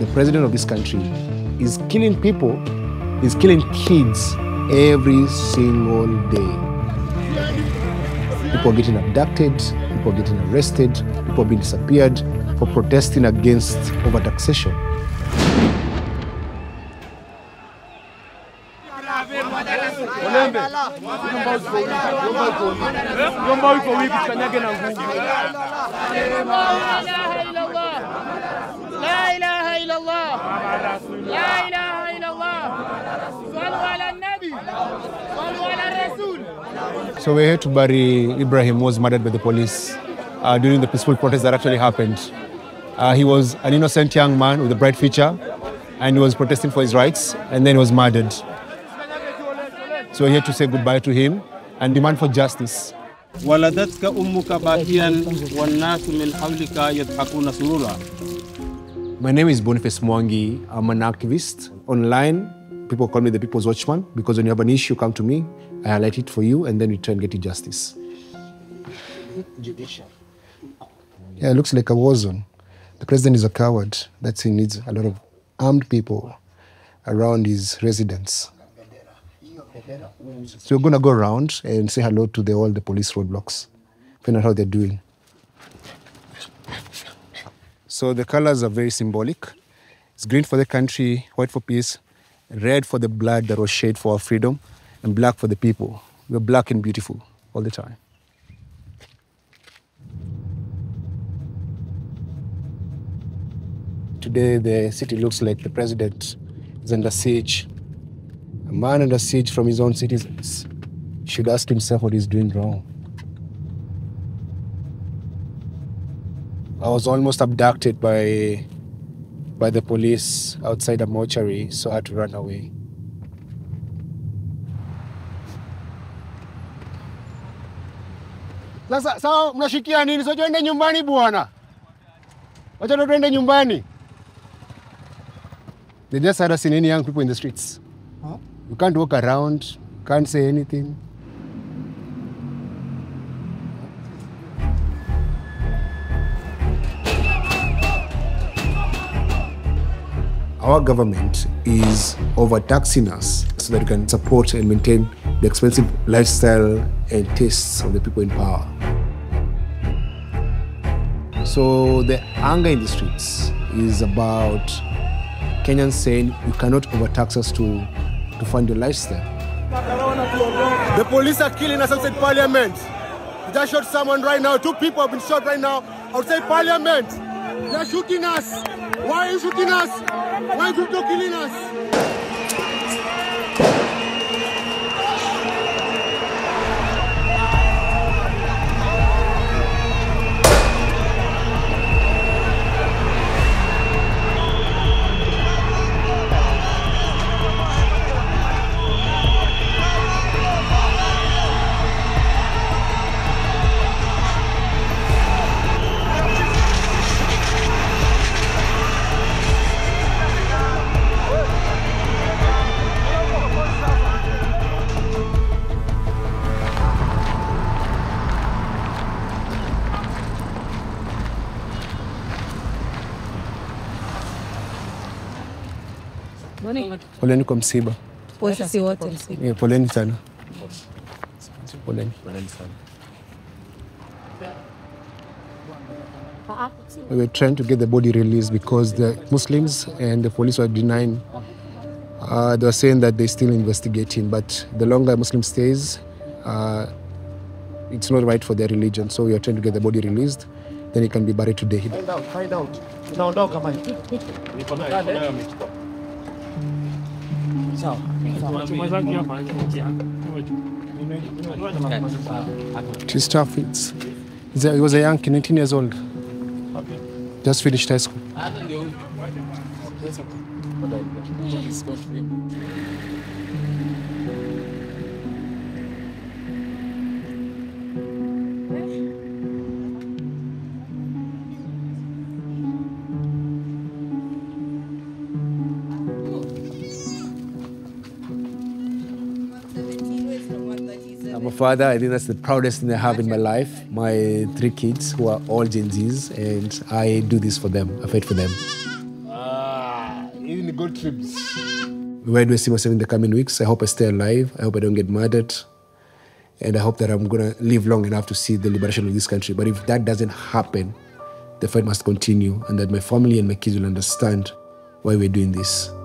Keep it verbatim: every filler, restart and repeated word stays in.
the president of this country is killing people, is killing kids every single day. People are getting abducted, people are getting arrested, people are being disappeared for protesting against overtaxation. So we're here to bury Ibrahim, who was murdered by the police uh, during the peaceful protest that actually happened. Uh, he was an innocent young man with a bright future, and he was protesting for his rights, and then he was murdered. So we're here to say goodbye to him and demand for justice. My name is Boniface Mwangi. I'm an activist. Online, people call me the People's Watchman because when you have an issue, come to me, I highlight it for you, and then we try and get you justice. Yeah, it looks like a war zone. The president is a coward. That's he needs a lot of armed people around his residence. So we're going to go around and say hello to the, all the police roadblocks, find out how they're doing. So the colors are very symbolic. It's green for the country, white for peace, red for the blood that was shed for our freedom, and black for the people. We're black and beautiful all the time. Today, the city looks like the president is under siege. A man under siege from his own citizens should ask himself what he's doing wrong. I was almost abducted by, by the police outside a mortuary, so I had to run away. Sasa mnashikia nini? Sio twende nyumbani bwana. Wacha twende nyumbani. They just had us in any young people in the streets. Huh? You can't walk around, can't say anything. Our government is overtaxing us so that we can support and maintain the expensive lifestyle and tastes of the people in power. So the anger in the streets is about Kenyans saying, you cannot overtax us to, to fund your lifestyle. The police are killing us outside Parliament. They just shot someone right now. Two people have been shot right now outside Parliament. They are shooting us. Why are you shooting us? Why are you killing Poleni kwa msiba. Poleni si wote msiba. Yeah, poleni sana. Poleni. Poleni sana. We were trying to get the body released because the Muslims and the police were denying. Uh, they were saying that they're still investigating, but the longer a Muslim stays, uh, it's not right for their religion. So we are trying to get the body released. Then it can be buried today. Find out, find out. No, no, come on. It is tough. It's, it's a, he was a young kid, nineteen years old. Just finished high school. Father, I think that's the proudest thing I have in my life. My three kids who are all Gen Zs, and I do this for them. I fight for them. Ah. good trips. Where do I see myself in the coming weeks? I hope I stay alive. I hope I don't get murdered. And I hope that I'm going to live long enough to see the liberation of this country. But if that doesn't happen, the fight must continue, and that my family and my kids will understand why we're doing this.